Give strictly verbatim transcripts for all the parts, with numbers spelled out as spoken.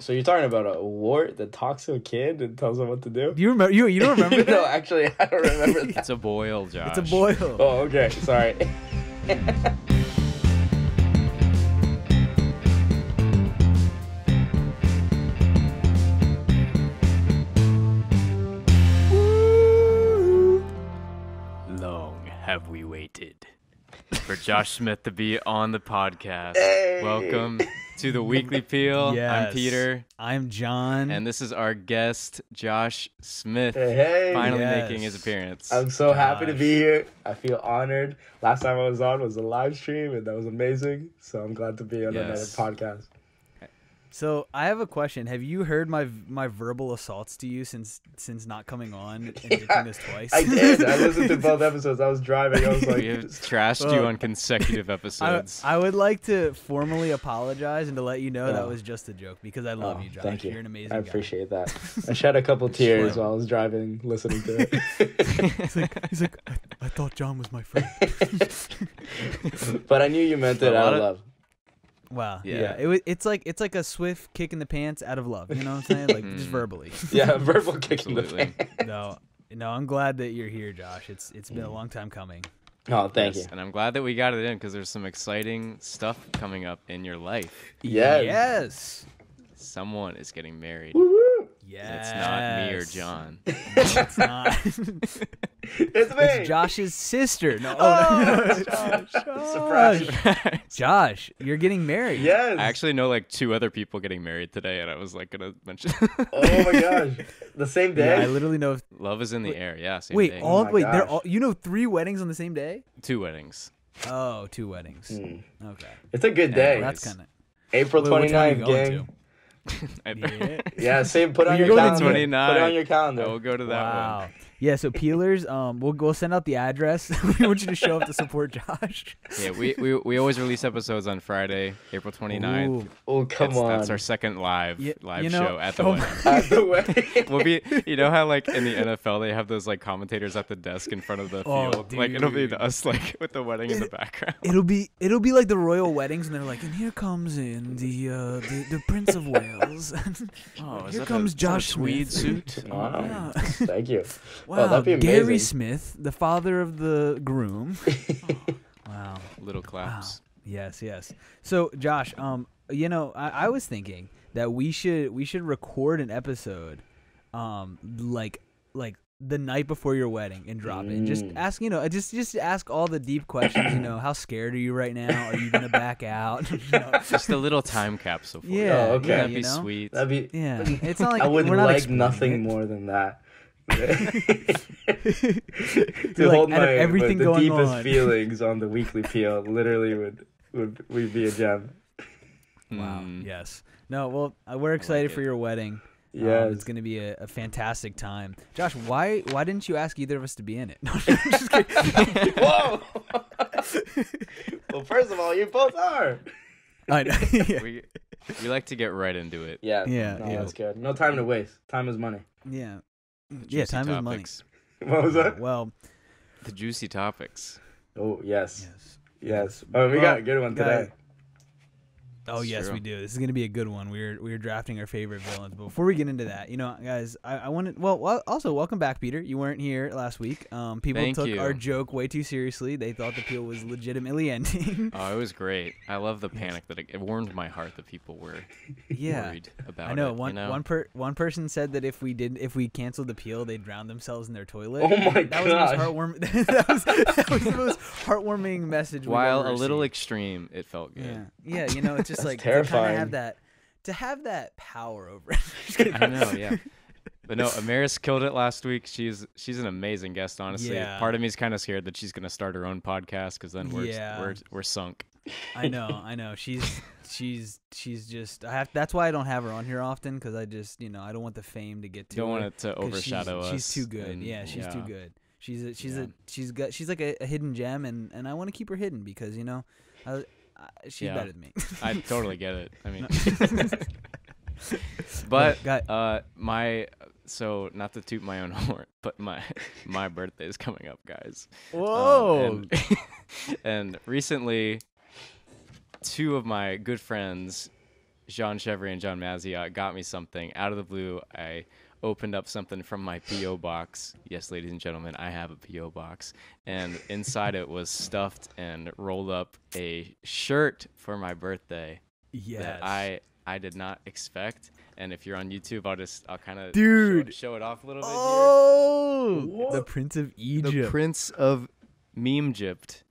So you're talking about a wart that talks to a kid and tells him what to do? Do you remember? You you don't remember? That? No, actually, I don't remember that. It's a boil, Josh. It's a boil. Oh, okay. Sorry. Long have we waited for Josh Smith to be on the podcast. Hey. Welcome to the Weekly Peel. Yes. I'm Peter. I'm John. And this is our guest, Josh Smith, hey, finally yes. making his appearance. I'm so Gosh. happy to be here. I feel honored. Last time I was on was a live stream, and that was amazing. So I'm glad to be on yes. another podcast. So I have a question. Have you heard my my verbal assaults to you since since not coming on and yeah, doing this twice? I did. I listened to both episodes. I was driving. I was like, we have trashed well, you on consecutive episodes. I, I would like to formally apologize and to let you know oh. that was just a joke because I love oh, you, Josh. Thank you. You're an amazing guy. I appreciate guy. that. I shed a couple tears while I was driving, listening to it. He's like, he's like I, I thought John was my friend. But I knew you meant it out of love. Wow. Yeah. yeah. It it's like it's like a swift kick in the pants out of love. You know what I'm saying? Like just verbally. Yeah, verbal kick Absolutely. in the pants. No, no. I'm glad that you're here, Josh. It's it's been a long time coming. Oh, thank yes. you. And I'm glad that we got it in because there's some exciting stuff coming up in your life. Yes. Yes. Someone is getting married. Woo-hoo. Yes. It's not me or John. It's not. It's me. It's Josh's sister. No, oh, no, no. Josh. Josh. Surprise. Josh, you're getting married. Yes. I actually know like two other people getting married today, and I was like gonna mention. Oh my gosh, the same day. Yeah, I literally know. Love is in the air. Yeah. Same wait, day. all oh wait, gosh. they're all. You know, three weddings on the same day. Two weddings. Oh, two weddings. Mm. Okay. It's a good yeah, day. Well, that's kind of April twenty-ninth, gang. yeah. yeah, same. Put on you're your calendar. Put it on your calendar. I will go to that wow. one. Yeah, so Peelers, um, we'll go send out the address. We want you to show up to support Josh. Yeah, we we, we always release episodes on Friday, April twenty-ninth. Ooh. Oh, come it's, on. That's our second live yeah, live you know, show at the oh wedding. At the wedding. We'll be, you know how like in the N F L they have those like commentators at the desk in front of the oh, field. Dude. Like it'll be us like with the wedding it, in the background. It'll be it'll be like the royal weddings, and they're like, and here comes in the uh, the, the Prince of Wales. Oh, here comes a, Josh Swede suit. Oh, wow. Yeah. Thank you. Wow, oh, Gary Smith, the father of the groom. Oh, wow. Little claps. Wow. Yes, yes. So, Josh, um, you know, I, I was thinking that we should we should record an episode, um, like like the night before your wedding and drop mm. it. Just ask, you know, just just ask all the deep questions. You know, how scared are you right now? Are you gonna back out? You know? Just a little time capsule. For yeah, you. Oh, okay. Yeah, that'd be you know? sweet. That'd be yeah. It's not like I would we're not like nothing it. more than that. to like, hold my everything the going deepest on. feelings on the Weekly Peel literally would would we be a gem. Wow. Mm. Yes. No. Well, we're excited like for your wedding. Yeah, um, it's gonna be a, a fantastic time. Josh, why why didn't you ask either of us to be in it? No, I'm just kidding. Whoa. Well, first of all, you both are. I know. Yeah. we, we like to get right into it. Yeah. Yeah. No, yeah. That's good. No time to waste. Time is money. Yeah. Yeah, time topics. is money. What was that? Well, the juicy topics. Oh, yes. Yes. Yes. Oh, we well, got a good one today. Oh, it's yes, true. we do. This is going to be a good one. We were, we were drafting our favorite villains. But before we get into that, you know, guys, I, I wanted – well, also, welcome back, Peter. You weren't here last week. Um, people Thank took you. our joke way too seriously. They thought the peel was legitimately ending. Oh, it was great. I love the panic that it, it warmed my heart that people were yeah. worried about it. I know. It, one, you know? One, per, one person said that if we did, if we canceled the peel, they'd drown themselves in their toilet. Oh, my that gosh. Was the most that, was, that was the most heartwarming message While we've ever a little seen. extreme, it felt good. Yeah, yeah you know, it's just Just like terrifying. To have that, to have that power over it. I know, yeah. But no, Amaris killed it last week. She's she's an amazing guest, honestly. Yeah. Part of me is kind of scared that she's gonna start her own podcast because then we're, yeah. we're we're sunk. I know, I know. She's she's she's just. I have. That's why I don't have her on here often because I just you know I don't want the fame to get to. Don't her want it to overshadow she's, us. She's too good. And, yeah, she's yeah. too good. She's a, she's yeah. a she's got she's like a, a hidden gem, and and I want to keep her hidden because you know. I, Uh, she's yeah. better than me. I totally get it. I mean, but uh, my so not to toot my own horn, but my my birthday is coming up, guys. Whoa! Um, and, and recently, two of my good friends Jean Chevry and John Maziot got me something. Out of the blue, I opened up something from my P O box. Yes, ladies and gentlemen, I have a P O box. And inside it was stuffed and rolled up a shirt for my birthday. Yes. That I, I did not expect. And if you're on YouTube, I'll just I'll kind of show, show it off a little bit. Oh, here. The Prince of Egypt. The Prince of Memegypt.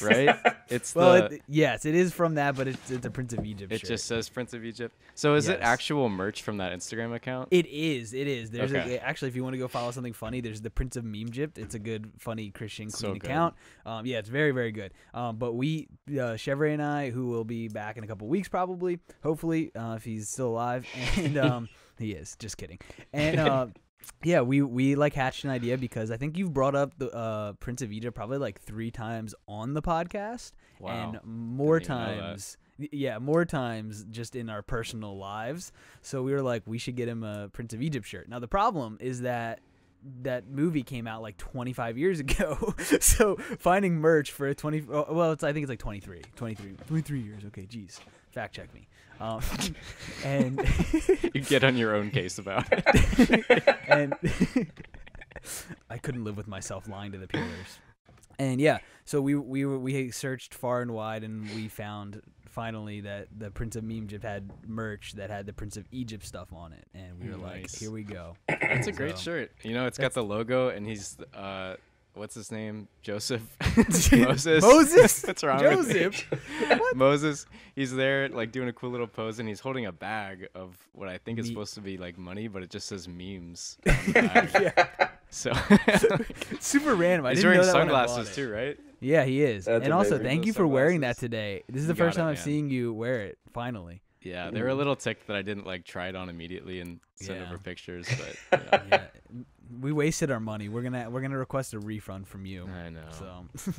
Right? It's well, the it, yes, it is from that, but it's, it's the Prince of Egypt. It shirt. Just says Prince of Egypt. So is yes. it actual merch from that Instagram account? It is. It is. There's okay. a, actually, if you want to go follow something funny, there's the Prince of Memegypt. It's a good, funny Christian clean so account. Um, yeah, it's very, very good. Um, but we, uh, Chevry and I, who will be back in a couple weeks probably, hopefully, uh, if he's still alive, and um, he is. Just kidding. And. Uh, Yeah, we, we like hatched an idea because I think you've brought up the uh, Prince of Egypt probably like three times on the podcast. Wow. And more times. Yeah, more times just in our personal lives. So we were like, we should get him a Prince of Egypt shirt. Now, the problem is that that movie came out like twenty-five years ago. So finding merch for a twenty, well, it's, I think it's like twenty-three, twenty-three, twenty-three years. Okay, geez. Fact check me. Um, and you get on your own case about it. And I couldn't live with myself lying to the peers. And yeah, so we we were, we searched far and wide, and we found finally that the Prince of Memegypt had merch that had the Prince of Egypt stuff on it, and we were nice. Like, here we go. That's a great so, shirt. You know, it's got the logo, and he's uh, what's his name? Joseph. Moses. Moses. That's wrong. Joseph. What? Moses. He's there, like doing a cool little pose, and he's holding a bag of what I think Me- is supposed to be like money, but it just says memes. Yeah. So super random. I He's didn't wearing know that sunglasses too, right? Yeah, he is. That's and amazing. Also, thank you for wearing that today. This is the you first time I've seen you wear it. Finally. Yeah, they were a little ticked that I didn't like try it on immediately and send yeah. over pictures, but you know. Yeah. We wasted our money. We're gonna we're gonna request a refund from you. I know. So.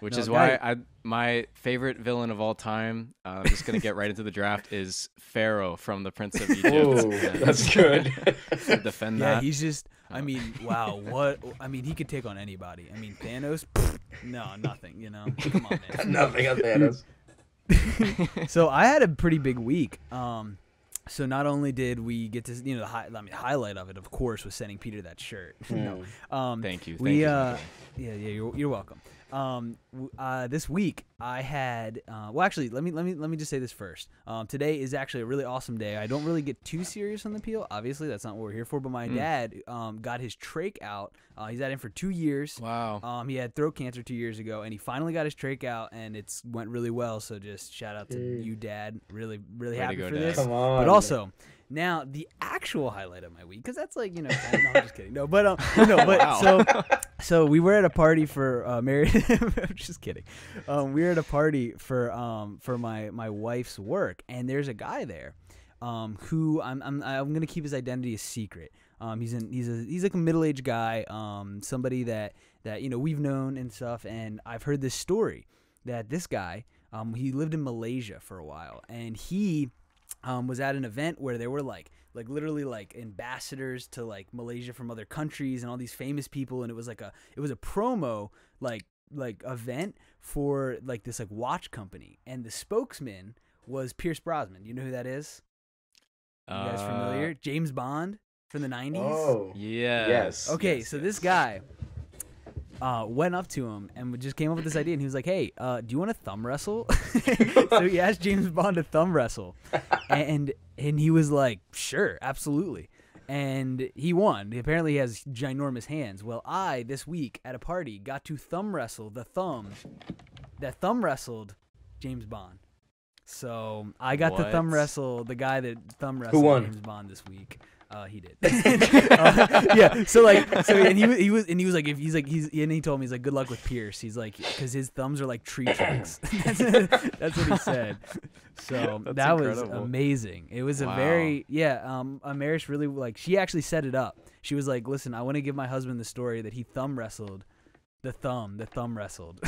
Which no, is why I, my favorite villain of all time, uh, I'm just going to get right into the draft, is Pharaoh from The Prince of Egypt. Oh, that's good. Defend yeah, that. Yeah, he's just, I mean, wow, what, I mean, he could take on anybody. I mean, Thanos, pff, no, nothing, you know. Come on, man. Nothing on Thanos. So I had a pretty big week. Um, so not only did we get to, you know, the hi- I mean, highlight of it, of course, was sending Peter that shirt. Mm. No. Um, Thank you. Thank we, you. Uh, yeah, yeah, you're, you're welcome. Um, uh, this week I had, uh, well, actually, let me, let me, let me just say this first. Um, today is actually a really awesome day. I don't really get too serious on the peel. Obviously that's not what we're here for, but my mm. dad, um, got his trach out. Uh, he's had him for two years. Wow. Um, he had throat cancer two years ago and he finally got his trach out and it's went really well. So just shout out to mm. you, Dad. Really, really Way happy go, for Dad. This. Come on, but also now the actual highlight of my week, cause that's like, you know, I, no, I'm just kidding. No, but, um, no, but wow. so, so we were at a party for, uh, married. I'm just kidding. Um, we were at a party for, um, for my, my wife's work and there's a guy there, um, who I'm, I'm, I'm going to keep his identity a secret. Um, he's an, he's a, he's like a middle-aged guy. Um, somebody that, that, you know, we've known and stuff. And I've heard this story that this guy, um, he lived in Malaysia for a while and he, Um, was at an event where there were like like literally like ambassadors to like Malaysia from other countries and all these famous people, and it was like a it was a promo like like event for like this like watch company, and the spokesman was Pierce Brosnan. You know who that is? You guys uh, familiar? James Bond from the nineties. Oh yes. yes. Okay, yes, so yes. this guy Uh, went up to him and just came up with this idea, and he was like, "Hey, uh, do you want to thumb wrestle?" So he asked James Bond to thumb wrestle, and and he was like, "Sure, absolutely." And he won. He apparently has ginormous hands. Well, I this week at a party got to thumb wrestle the thumb that thumb wrestled James Bond. So I got what? to thumb wrestle the guy that thumb wrestled James Bond this week. Uh, he did. uh, yeah. So like, so and he he was and he was like, if he's like he's and he told me he's like, good luck with Pierce. He's like, because his thumbs are like tree trunks. that's, that's what he said. So that's that incredible. Was amazing. It was wow. a very yeah. Um, Amaris really like she actually set it up. She was like, listen, I want to give my husband the story that he thumb wrestled, the thumb, the thumb wrestled,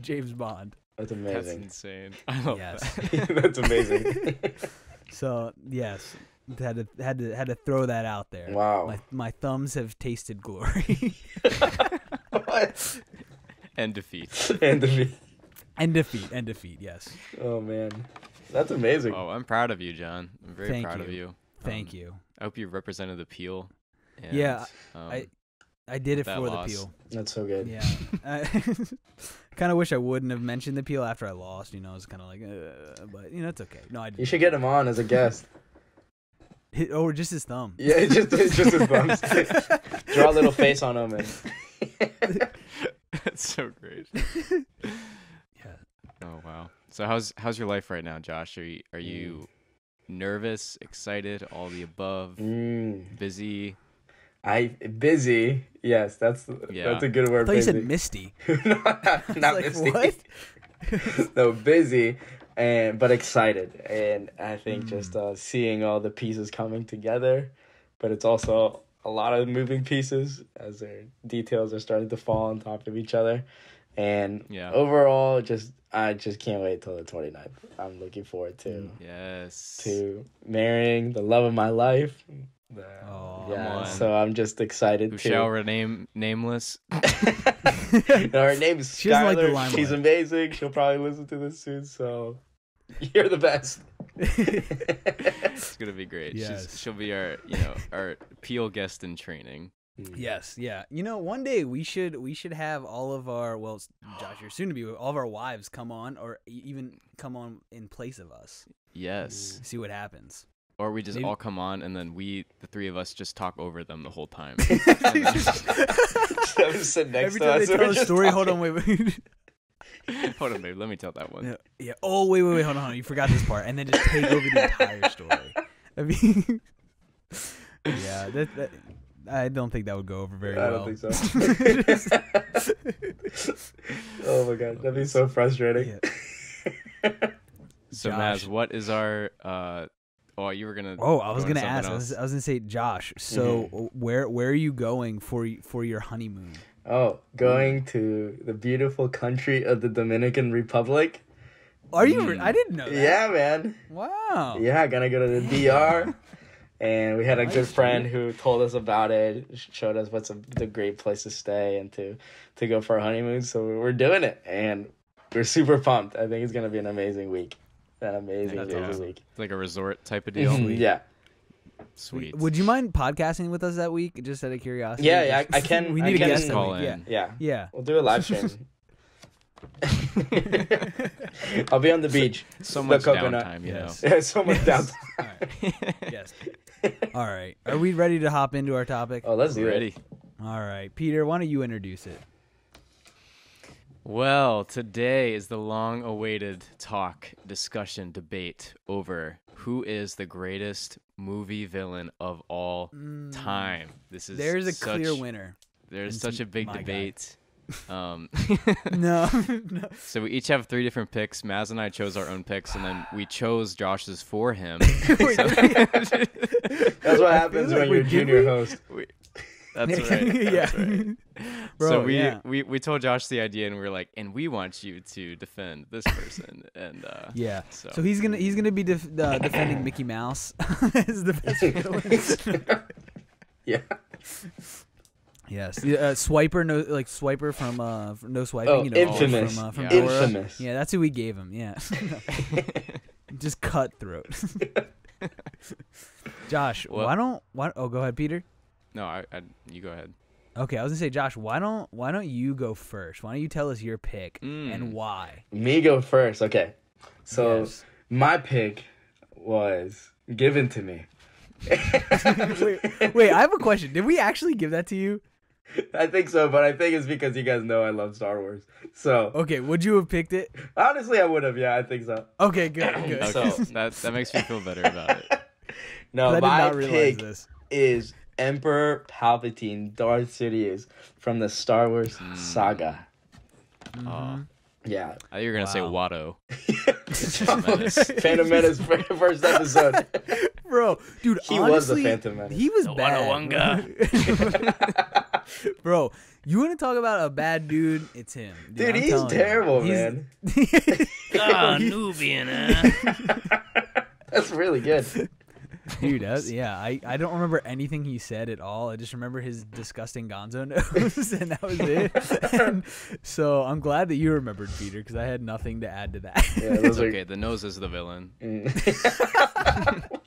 James Bond. That's amazing. That's insane. I love yes. that. That's amazing. So yes. Had to had to had to throw that out there. Wow, my, my thumbs have tasted glory, what? and defeat, and defeat, and defeat, and defeat. Yes. Oh man, That's amazing. Oh, I'm proud of you, John. I'm very Thank proud you. of you. Thank um, you. I hope you represented the Peel. And, yeah, um, I I did it for loss. the Peel. That's so good. Yeah. I kind of wish I wouldn't have mentioned the Peel after I lost. You know, it's kind of like, uh, but you know, it's okay. No, I. Didn't. You should get him on as a guest. Hit, or just his thumb. Yeah, just just his thumbs. Draw a little face on him. And... That's so great. Yeah. Oh wow. So how's how's your life right now, Josh? Are you, are you mm. nervous, excited, all the above, mm. busy? I busy. Yes, that's yeah. that's a good word. I thought busy. You said misty. no, not not like, misty. What? No, busy. And but excited, and I think mm. just uh, seeing all the pieces coming together, but it's also a lot of moving pieces as their details are starting to fall on top of each other, and yeah. overall, just I just can't wait till the twenty-ninth. I'm looking forward to yes to marrying the love of my life. The, oh, yeah, so I'm just excited. Who to... shall rename nameless? No, her name's Skylar. She doesn't like the limelight. She's amazing. She'll probably listen to this soon. So you're the best. It's gonna be great. Yes. She's, she'll be our, you know, our Peel guest in training. Yes, yeah. You know, one day we should we should have all of our well, Josh, you're soon to be all of our wives come on, or even come on in place of us. Yes. See what happens. Or we just Maybe. all come on, and then we, the three of us, just talk over them the whole time. Just sit next Every to time us, they tell a story, talking. hold on, wait, wait. Hold on, babe, let me tell that one. Yeah, yeah. Oh, wait, wait, wait, hold on, hold on, you forgot this part. And then just take over the entire story. I mean, yeah, that, that, I don't think that would go over very I well. I don't think so. just... Oh, my God, that'd be so frustrating. Yeah. So, Josh. Maz, what is our... Uh, Oh, you were gonna. Oh, I was gonna ask. I was, I was gonna say, Josh. So, mm-hmm. where where are you going for for your honeymoon? Oh, going to the beautiful country of the Dominican Republic. Are you? Mm. I didn't know that. Yeah, man. Wow. Yeah, gonna go to the D R, and we had a good friend who told us about it, showed us what's a, the great place to stay and to to go for a honeymoon. So we're doing it, and we're super pumped. I think it's gonna be an amazing week. That amazing yeah, that's awesome. It's like a resort type of deal. Yeah. Sweet. Would you mind podcasting with us that week? Just out of curiosity. Yeah, yeah I, I can. We need I can a guest call in. Yeah. yeah. Yeah. We'll do a live stream. I'll be on the beach. So, so much downtime, you know. Yeah, so much yes. downtime. All right. Yes. All right. Are we ready to hop into our topic? Oh, let's do ready. it. All right. Peter, why don't you introduce it? Well, today is the long-awaited talk, discussion, debate over who is the greatest movie villain of all mm. time. This is there's a such, clear winner. There's such a big debate. Um, no, no. So we each have three different picks. Maz and I chose our own picks, and then we chose Josh's for him. Wait, so, that's what happens like when you're a junior we? host. We, That's right. Yeah. That's right. Bro, so we, yeah. we we told Josh the idea, and we were like, and we want you to defend this person, and uh, yeah. So. so he's gonna he's gonna be def uh, defending Mickey Mouse as the best villain. Yeah. Yes. Uh, Swiper, no, like Swiper from uh, No Swiping. Oh, you know, infamous. From, uh, from yeah. infamous. Yeah, that's who we gave him. Yeah. Just cutthroat. Josh, well, why don't why? Oh, go ahead, Peter. No, I, I you go ahead. Okay, I was gonna say, Josh, why don't why don't you go first? Why don't you tell us your pick mm. and why? Me go first, okay. So yes. my pick was given to me. wait, wait, I have a question. Did we actually give that to you? I think so, but I think it's because you guys know I love Star Wars. So okay, would you have picked it? Honestly, I would have. Yeah, I think so. Okay, good, good. Okay, so that that makes me feel better about it. No, I did my not realize pick this. is. Emperor Palpatine, Darth Sidious from the Star Wars mm. saga. Mm-hmm. Oh. Yeah. I thought you were going to wow. say Watto. Phantom Menace. Phantom Menace first episode. Bro, dude, he honestly, was the Phantom Menace. He was the bad. Bro, you want to talk about a bad dude? It's him. Dude, dude he's terrible, you. man. Ah, oh, Nubian, huh? That's really good. Dude, does yeah. I, I don't remember anything he said at all. I just remember his disgusting Gonzo nose, and that was it. And so I'm glad that you remembered, Peter, because I had nothing to add to that. Yeah, it was like... okay. The nose is the villain. Mm.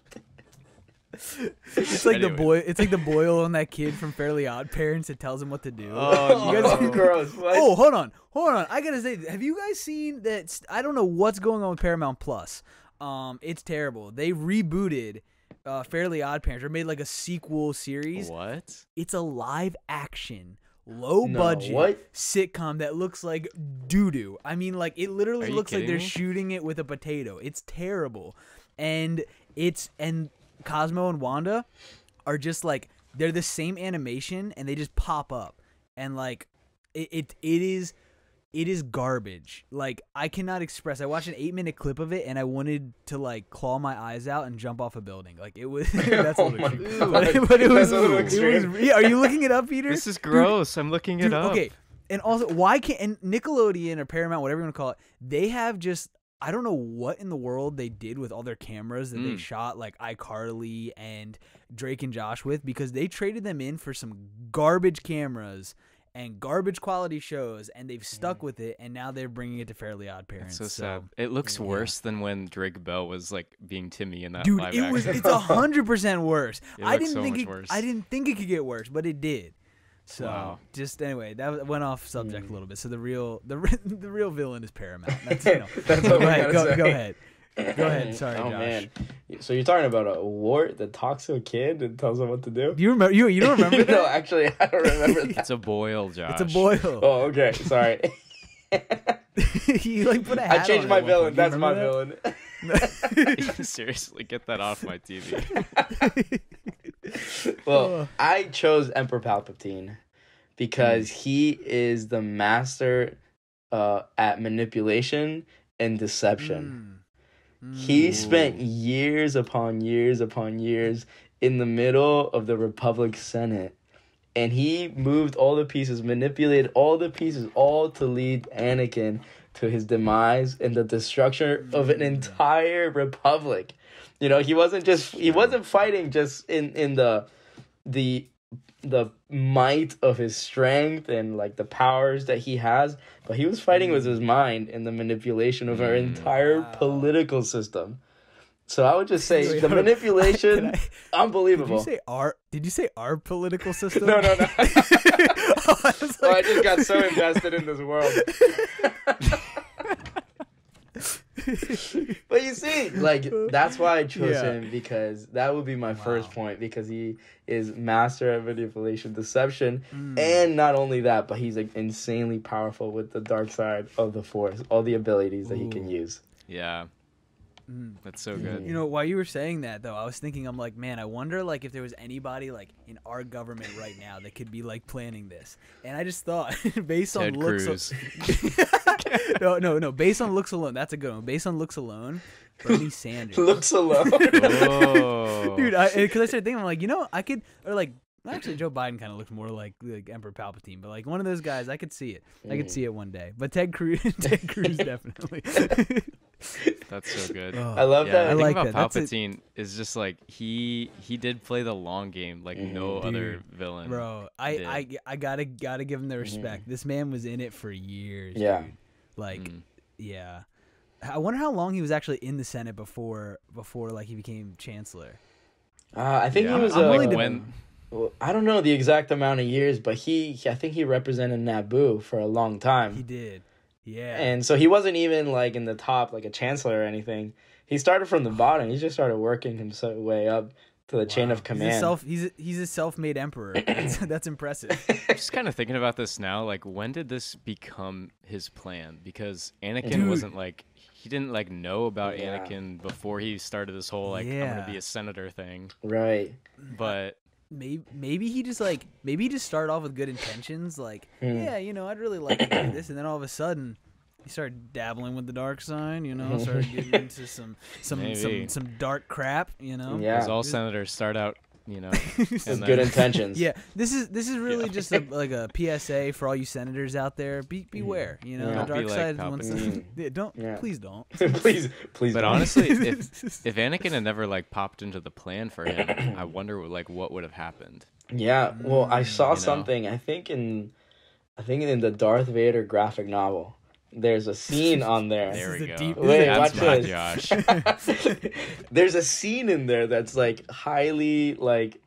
It's like anyway. the boy. It's like the boil on that kid from Fairly Odd Parents that tells him what to do. Oh, you guys oh gross! What? Oh, hold on, hold on. I gotta say, have you guys seen that? I don't know what's going on with Paramount Plus. Um, it's terrible. They rebooted uh, Fairly Odd Parents or made like a sequel series. What? It's a live action, low budget no, sitcom that looks like doo doo. I mean, like it literally Are looks like they're me? shooting it with a potato. It's terrible, and it's and. Cosmo and Wanda are just like they're the same animation and they just pop up and like it it, it is it is garbage. Like I cannot express. I watched an eight minute clip of it and I wanted to like claw my eyes out and jump off a building. Like it was that's oh my God. But it, but it was, that's it was yeah, are you looking it up, Peter? This is gross. Dude, I'm looking it dude, up. Okay. And also why can't and Nickelodeon or Paramount, whatever you want to call it, they have just I don't know what in the world they did with all their cameras that mm. they shot like iCarly and Drake and Josh with, because they traded them in for some garbage cameras and garbage quality shows, and they've stuck mm. with it, and now they're bringing it to Fairly Odd Parents. That's so, so sad. It looks yeah. worse than when Drake Bell was like being Timmy in that. Dude, live it action. was it's a hundred percent worse. It I didn't so think it, worse. I didn't think it could get worse, but it did. So wow. just anyway, that went off subject mm. a little bit. So the real the the real villain is Paramount. That's, you know, That's what go, ahead, go, go ahead. Go ahead. Sorry, oh, Josh. Man. So you're talking about a wart that talks to a kid and tells him what to do? Do you remember? You you don't remember? No, that? actually, I don't remember. That. It's a boil, Josh. It's a boil. Oh, okay. Sorry. You like put a hat I changed on my villain. That's my that? villain. Seriously, get that off my T V. Well, I chose Emperor Palpatine because he is the master uh, at manipulation and deception. Mm. Mm. He spent years upon years upon years in the middle of the Republic Senate, and he moved all the pieces, manipulated all the pieces, all to lead Anakin to his demise and the destruction of an entire republic. You know, he wasn't just he wasn't fighting just in, in the the the might of his strength and like the powers that he has, but he was fighting with his mind and the manipulation of our entire wow. political system. So I would just say Wait, the manipulation, I, I, unbelievable. Did you say our? Did you say our political system? No, no, no. oh, I, like, oh, I just got so invested in this world. But you see, like that's why I chose yeah. him, because that would be my wow. first point, because he is master at manipulation, deception, mm. and not only that, but he's like insanely powerful with the dark side of the Force, all the abilities that Ooh. he can use. Yeah. Mm. That's so good. You know, while you were saying that though, I was thinking, I'm like, man, I wonder like if there was anybody like in our government right now that could be like planning this. And I just thought, based on Ted looks, no, no, no, based on looks alone, that's a good one. Based on looks alone, Bernie Sanders. Looks alone, oh. Dude. Because I, I started thinking, I'm like, you know, I could, or like, actually, Joe Biden kind of looked more like like Emperor Palpatine, but like one of those guys, I could see it. I could see it one day. But Ted Cruz, Ted Cruz, definitely. That's so good. Oh, I love yeah, that. I, I think like about that. Palpatine is just like he he did play the long game like mm-hmm. no Dude, other villain. Bro, I, I I gotta gotta give him the respect. Mm-hmm. This man was in it for years. Yeah, dude. like mm. yeah. I wonder how long he was actually in the Senate before before like he became chancellor. Uh, I think yeah. he was uh, like when. I don't know the exact amount of years, but he I think he represented Naboo for a long time. He did. Yeah. And so he wasn't even like in the top like a chancellor or anything. He started from the bottom. He just started working himself way up to the wow. chain of command. He's a self he's a, he's a self-made emperor. That's, that's impressive. I'm just kind of thinking about this now, like when did this become his plan? Because Anakin Dude. wasn't like he didn't like know about yeah. Anakin before he started this whole like yeah. I'm going to be a senator thing. Right. But Maybe maybe he just like maybe he just started off with good intentions, like mm. yeah, you know, I'd really like to do this, and then all of a sudden he started dabbling with the dark side, you know, started getting into some some, some some dark crap, you know. Yeah, because all senators start out you know, and good intentions. Yeah, this is this is really yeah. just a, like a P S A for all you senators out there. Be beware, you know, yeah. the dark side. Like wants to, yeah, don't yeah. please don't please please. But don't. honestly, if if Anakin had never like popped into the plan for him, I wonder like what would have happened. Yeah, well, I saw you something. Know? I think in I think in the Darth Vader graphic novel. There's a scene on there. There we go. Deep, Wait, watch this. Josh. There's a scene in there that's like highly like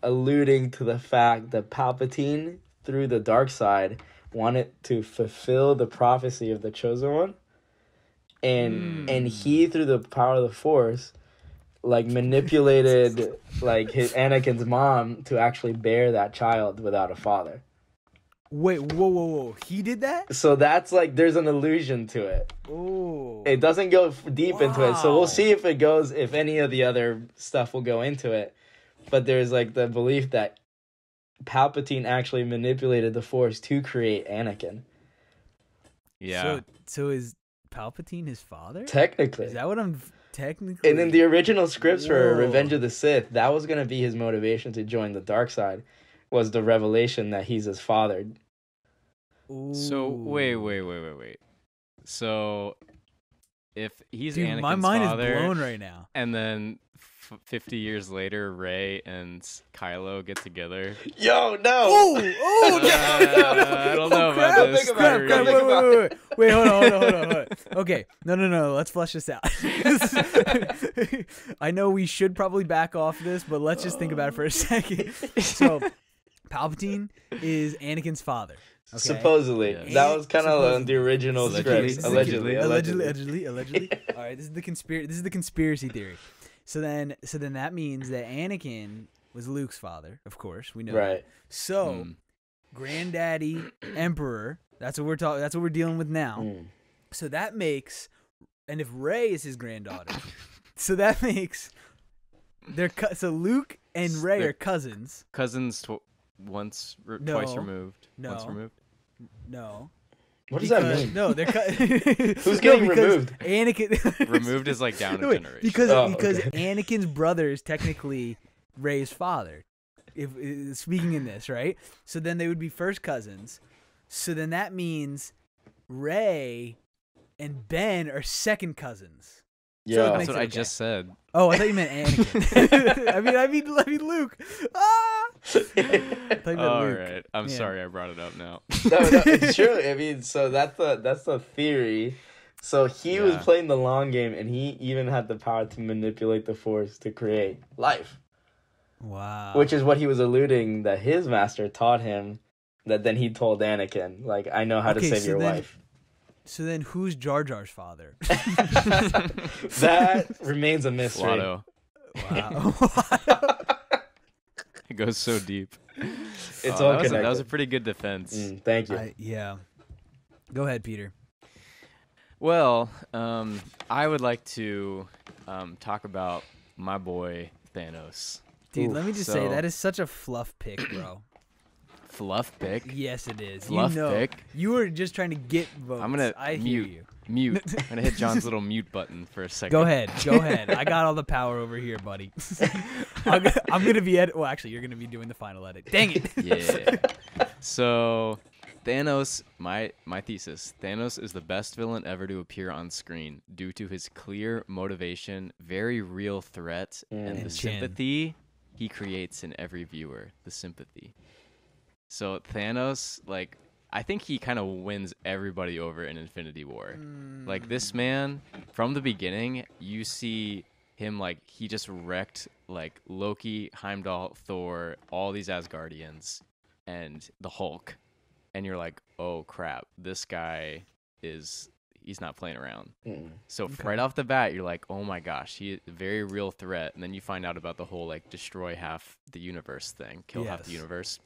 alluding to the fact that Palpatine, through the dark side, wanted to fulfill the prophecy of the Chosen One, and mm. and he, through the power of the Force, like manipulated like his Anakin's mom to actually bear that child without a father. Wait, whoa, whoa, whoa. He did that? So that's like, there's an allusion to it. Ooh. It doesn't go deep wow. into it. So we'll see if it goes, if any of the other stuff will go into it. But there's like the belief that Palpatine actually manipulated the Force to create Anakin. Yeah. So, so is Palpatine his father? Technically. Is that what I'm technically... And in the original scripts whoa. for Revenge of the Sith, that was going to be his motivation to join the dark side, was the revelation that he's his father. Ooh. So wait, wait, wait, wait, wait. So if he's Dude, Anakin's my mind father, is blown right now. And then f fifty years later, Rey and Kylo get together. Yo, no. Oh, oh, no, no, no. I don't know oh, about crap, this. Crap, crap, crap, wait, about wait, wait, wait. wait, hold on, hold on, hold on, hold on. Okay, no, no, no. Let's flesh this out. I know we should probably back off this, but let's just think about it for a second. So. Palpatine is Anakin's father. Okay? Supposedly. Yeah. That was kind of the original script. Allegedly. Allegedly. Allegedly. Allegedly. allegedly. All right, this is the conspiracy this is the conspiracy theory. So then so then that means that Anakin was Luke's father, of course. We know right. that. So, mm. Granddaddy Emperor, that's what we're talking that's what we're dealing with now. Mm. So that makes and if Rey is his granddaughter. so that makes their so Luke and Rey they're are cousins. Cousins to Once, re no, twice removed. No, once removed. No. What does because, that mean? No, they're who's getting no, removed? Anakin removed is like down no, a generation because oh, because okay. Anakin's brother is technically Rey's father. If, if speaking in this right, so then they would be first cousins. So then that means Rey and Ben are second cousins. Yeah, so that's what sense. I just okay. said. Oh, I thought you meant Anakin. I mean, I mean, I mean Luke. Ah! All Luke. right, I'm yeah. sorry I brought it up now. No, no, it's true. I mean, so that's the that's the theory. So he yeah. was playing the long game, and he even had the power to manipulate the Force to create life. Wow. Which is what he was alluding that his master taught him. That then he told Anakin, like, I know how okay, to save so your then... wife. So then who's Jar Jar's father? That remains a mystery. Watto. Wow. It goes so deep. It's oh, all that connected. Was a, that was a pretty good defense. Mm, thank you. I, yeah. Go ahead, Peter. Well, um, I would like to um, talk about my boy Thanos. Dude, Ooh, let me just so... say, that is such a fluff pick, bro. Fluff pick? Yes, it is. Fluff you know, pick? You were just trying to get votes. I'm going to mute. You. Mute. I'm going to hit John's little mute button for a second. Go ahead. Go ahead. I got all the power over here, buddy. I'm, I'm going to be edit. Well, actually, you're going to be doing the final edit. Dang it. Yeah. So, Thanos, my, my thesis, Thanos is the best villain ever to appear on screen due to his clear motivation, very real threat, mm. and, and the chin. sympathy he creates in every viewer. The sympathy. So Thanos, like, I think he kind of wins everybody over in Infinity War. Mm. Like, this man, from the beginning, you see him, like, he just wrecked, like, Loki, Heimdall, Thor, all these Asgardians, and the Hulk. And you're like, oh, crap, this guy is, he's not playing around. Mm. So okay. right off the bat, you're like, oh, my gosh, he's a very real threat. And then you find out about the whole, like, destroy half the universe thing, kill yes. half the universe.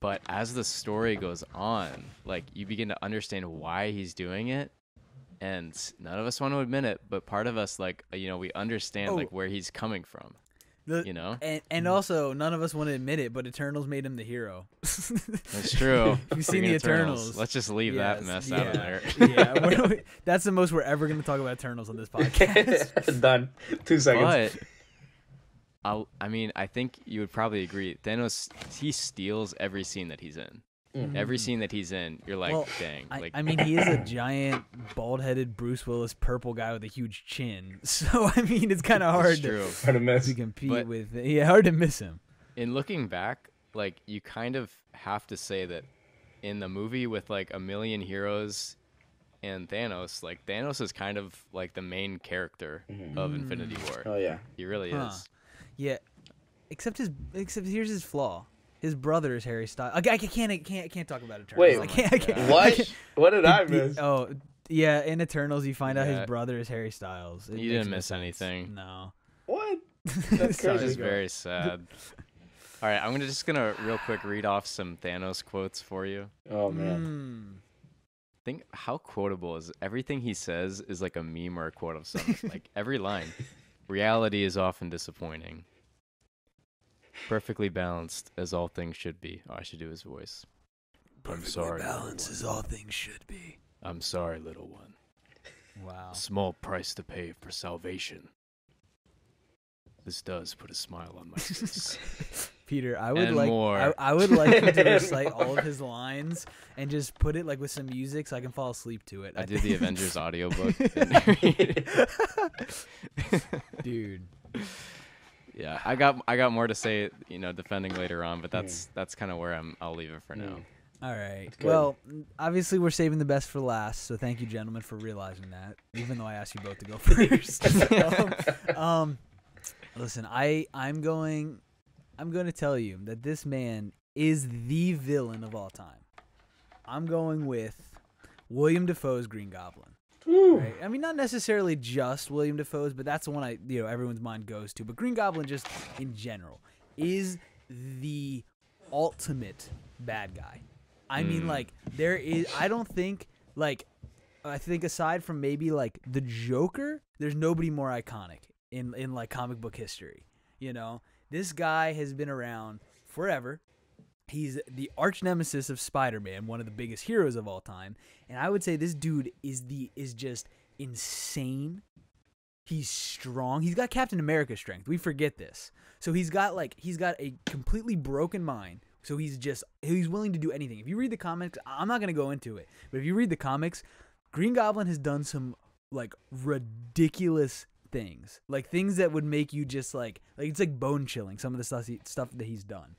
But as the story goes on, like, you begin to understand why he's doing it, and none of us want to admit it, but part of us, like, you know, we understand oh. like where he's coming from, the, you know. And, and also, none of us want to admit it, but Eternals made him the hero. That's true. You've seen the Eternals. Eternals. Let's just leave yes, that mess yeah. out of there. yeah, we're, we, that's the most we're ever going to talk about Eternals on this podcast. Done. Two seconds. But I'll, I mean, I think you would probably agree. Thanos, he steals every scene that he's in. Mm-hmm. Every scene that he's in, you're like, well, dang. I, like, I mean, he is a giant, bald-headed Bruce Willis purple guy with a huge chin. So, I mean, it's kind of hard to, hard to miss. To compete but, with. Yeah, hard to miss him. In looking back, like, you kind of have to say that in the movie with, like, a million heroes and Thanos, like, Thanos is kind of, like, the main character mm-hmm. of Infinity War. Oh, yeah. He really huh. is. Yeah, except his except here's his flaw. His brother is Harry Styles. I can't I can't I can't talk about Eternals. Wait, I can't, I can't, what? I can't. What did I miss? Oh, yeah, in Eternals you find yeah. out his brother is Harry Styles. It you didn't miss sense. anything. No. What? That's crazy. It's very sad. All right, I'm gonna just gonna real quick read off some Thanos quotes for you. Oh man. Mm. Think how quotable is everything he says is like a meme or a quote of something. Like every line. Reality is often disappointing. Perfectly balanced as all things should be. Oh, I should do his voice. Perfectly I'm sorry. Balanced as all things should be. I'm sorry, little one. Wow. A small price to pay for salvation. This does put a smile on my face. Peter, I would and like I, I would like you to recite more. all of his lines and just put it like with some music so I can fall asleep to it. I, I did the Avengers audiobook. Dude. Yeah, I got I got more to say, you know, defending later on, but that's yeah. that's kind of where I'm I'll leave it for now. All right. Well, obviously we're saving the best for last, so thank you gentlemen for realizing that, even though I asked you both to go first. um, um Listen, I, I'm going I'm going to tell you that this man is the villain of all time. I'm going with William Dafoe's Green Goblin. Right? I mean, not necessarily just William Dafoe's, but that's the one I, you know, everyone's mind goes to. But Green Goblin just in general is the ultimate bad guy. I mm. mean, like, there is I don't think like I think aside from maybe like the Joker, there's nobody more iconic in in like comic book history. You know, this guy has been around forever. He's the arch nemesis of Spider-Man, one of the biggest heroes of all time, and I would say this dude is the is just insane. He's strong. He's got Captain America's strength. We forget this. So he's got like he's got a completely broken mind. So he's just he's willing to do anything. If you read the comics, I'm not going to go into it, but if you read the comics, Green Goblin has done some like ridiculous things, like things that would make you just like like it's like bone chilling some of the stuff he, stuff that he's done.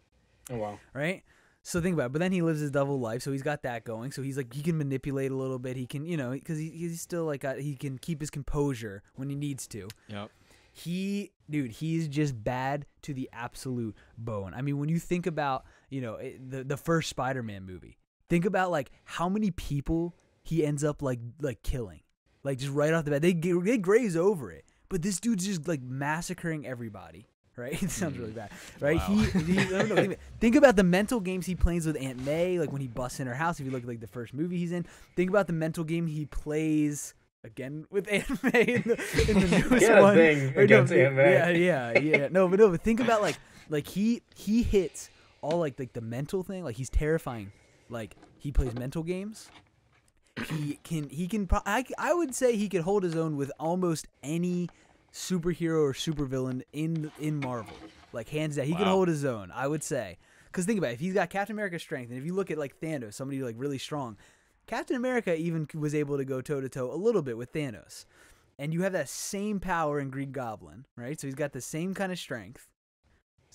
Oh wow! Right, so think about it. But then he lives his double life, so he's got that going. So he's like he can manipulate a little bit. He can, you know, because he, he's still like got, he can keep his composure when he needs to. Yep. He, dude, he's just bad to the absolute bone. I mean, when you think about, you know, the the first Spider-Man movie, think about like how many people he ends up like like killing, like just right off the bat. They they graze over it, but this dude's just like massacring everybody. Right, it sounds really bad. Right, wow. he, he no, no, think, think about the mental games he plays with Aunt May, like when he busts in her house. If you look at like the first movie he's in, think about the mental game he plays again with Aunt May in the, in the newest yeah, one. Thing or, against no, Aunt May. Yeah, yeah, yeah. No, but no, but think about like like he he hits all like like the mental thing. Like he's terrifying. Like he plays mental games. He can he can. Pro I I would say he could hold his own with almost any superhero or supervillain in in Marvel, like hands down. He wow. can hold his own, I would say. Because think about it, if he's got Captain America's strength, and if you look at like Thanos, somebody like really strong, Captain America even was able to go toe to toe a little bit with Thanos. And you have that same power in Green Goblin, right? So he's got the same kind of strength,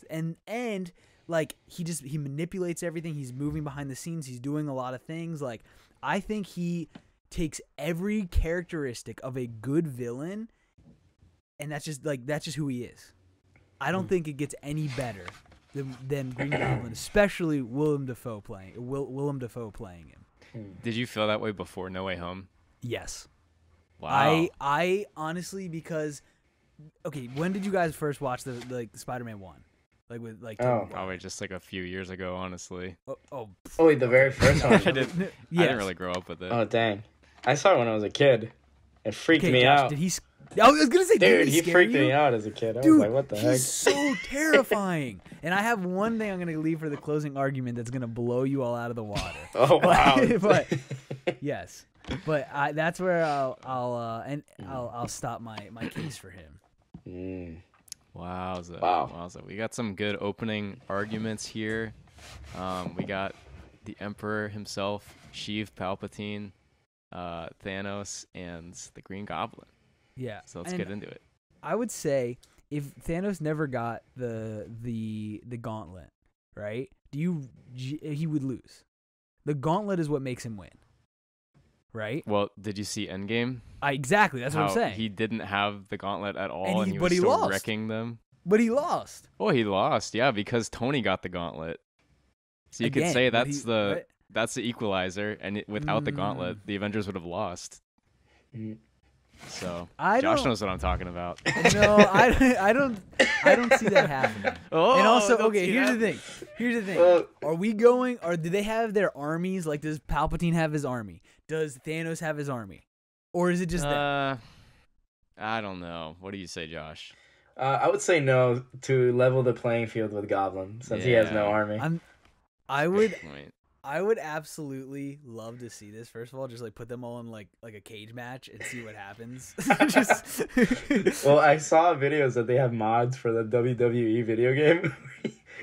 and and like he just he manipulates everything. He's moving behind the scenes. He's doing a lot of things. Like I think he takes every characteristic of a good villain. And that's just like that's just who he is. I don't mm. think it gets any better than, than Green Goblin, especially Willem Dafoe playing Will, Willem Dafoe playing him. Did you feel that way before No Way Home? Yes. Wow. I I honestly because okay, when did you guys first watch the like Spider-Man one? Like with like oh. probably just like a few years ago, honestly. Oh, oh, oh wait, the very first one. I didn't. Yes. I didn't really grow up with it. Oh dang! I saw it when I was a kid. It freaked okay, me Josh, out. Did he? I was gonna say, dude, dude he freaked you? me out as a kid. I dude, was like, what the heck? He's so terrifying. And I have one thing I'm gonna leave for the closing argument that's gonna blow you all out of the water. Oh wow! But, but yes, but I, that's where I'll I'll uh, and I'll I'll stop my my case for him. Mm. Wowza. Wow. Wowza. We got some good opening arguments here. Um, we got the Emperor himself, Sheev Palpatine, uh, Thanos, and the Green Goblin. Yeah. So let's and get into it. I would say if Thanos never got the the the gauntlet, right? Do you he would lose. The gauntlet is what makes him win. Right? Well, did you see Endgame? I, exactly. That's How what I'm saying. He didn't have the gauntlet at all, and he, and he but was he still lost. wrecking them. But he lost. Oh, he lost. Yeah, because Tony got the gauntlet. So you Again, could say that's he, the what? that's the equalizer, and it, without mm. the gauntlet, the Avengers would have lost. So I Josh knows what I'm talking about. No, I don't, I don't. I don't see that happening. Oh, and also, okay, here's that. the thing. Here's the thing. Uh, Are we going? Or do they have their armies? Like, does Palpatine have his army? Does Thanos have his army? Or is it just uh, that? I don't know. What do you say, Josh? Uh, I would say no to level the playing field with Goblin, since yeah. he has no army. I'm, I would, I would absolutely love to see this. First of all, just like put them all in like like a cage match and see what happens. just... Well, I saw videos that they have mods for the W W E video game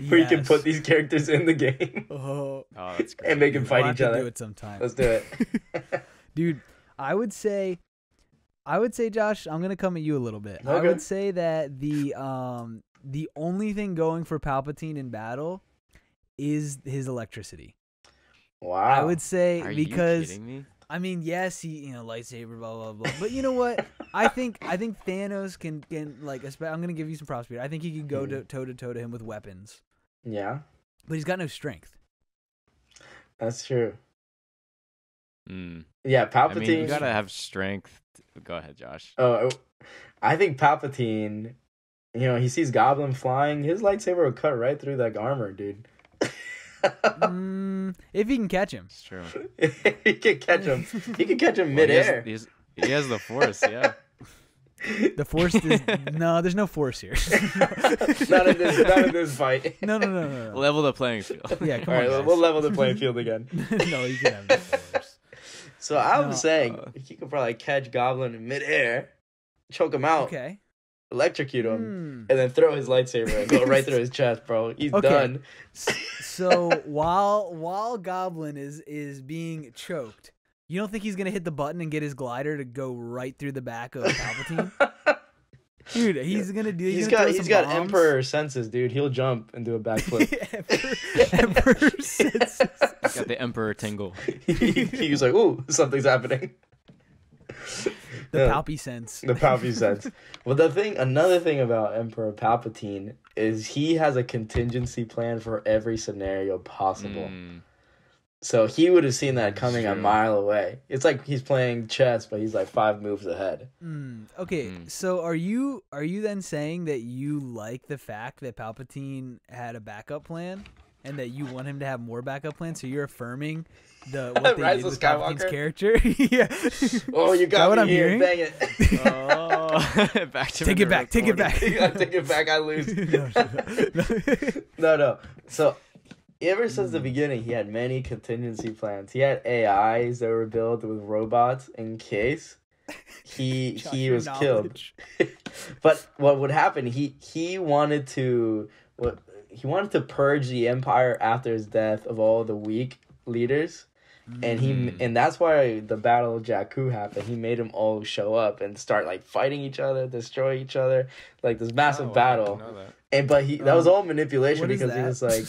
where yes. you can put these characters in the game. Oh, oh that's great. And they can Dude, fight we'll each have to other. Do it sometime. Let's do it, dude. I would say, I would say, Josh, I'm gonna come at you a little bit. Okay. I would say that the um the only thing going for Palpatine in battle is his electricity. Wow. I would say Are because you kidding me? I mean, yes, he, you know, lightsaber, blah blah blah. But you know what? I think I think Thanos can, can like I'm gonna give you some props, Peter. I think he could go to, toe to toe to him with weapons. Yeah. But he's got no strength. That's true. Mm. Yeah, Palpatine. I mean, you gotta have strength. Go ahead, Josh. Oh, I think Palpatine. You know, he sees Goblin flying. His lightsaber will cut right through that armor, dude. Mm, if he can catch him, it's true. He can catch him. He can catch him well, midair. He has, he has, he has the force, yeah. The force is no. There's no force here. Not in this. Not in this fight. No, no, no, no. no. Level the playing field. Yeah. Come All right, on, guys. We'll level the playing field again. No, you can have the force. So I'm no, saying uh, he could probably catch Goblin in midair, choke him out. Okay. Electrocute him mm. and then throw his lightsaber and go right through his chest, bro. He's okay. done. So while while Goblin is is being choked, you don't think he's gonna hit the button and get his glider to go right through the back of Palpatine? Dude, he's gonna do. He's, he's gonna got he's got bombs. Emperor senses, dude. He'll jump and do a backflip. Emperor, Emperor senses. He's got the Emperor tingle. he, he's like, ooh, something's happening. The Palpy sense. The Palpy sense. Well, the thing, another thing about Emperor Palpatine is he has a contingency plan for every scenario possible. Mm. So he would have seen that coming sure. a mile away. It's like he's playing chess, but he's like five moves ahead. Mm. Okay, mm. so are you are you then saying that you like the fact that Palpatine had a backup plan, and that you want him to have more backup plans? So you're affirming the what they Rise did with Palpatine's character. Yeah. Oh, you got what I'm here. Hearing? Dang it. Oh. back to take it back. Take it back. Take it back. I lose. no, no, no. So ever since the beginning, he had many contingency plans. He had A Is that were built with robots in case he he was knowledge. killed. But what would happen? He he wanted to. What, He wanted to purge the Empire after his death of all the weak leaders, mm. and he and that's why the Battle of Jakku happened. He made them all show up and start like fighting each other, destroy each other, like this massive oh, battle. And but he um, that was all manipulation because he was like,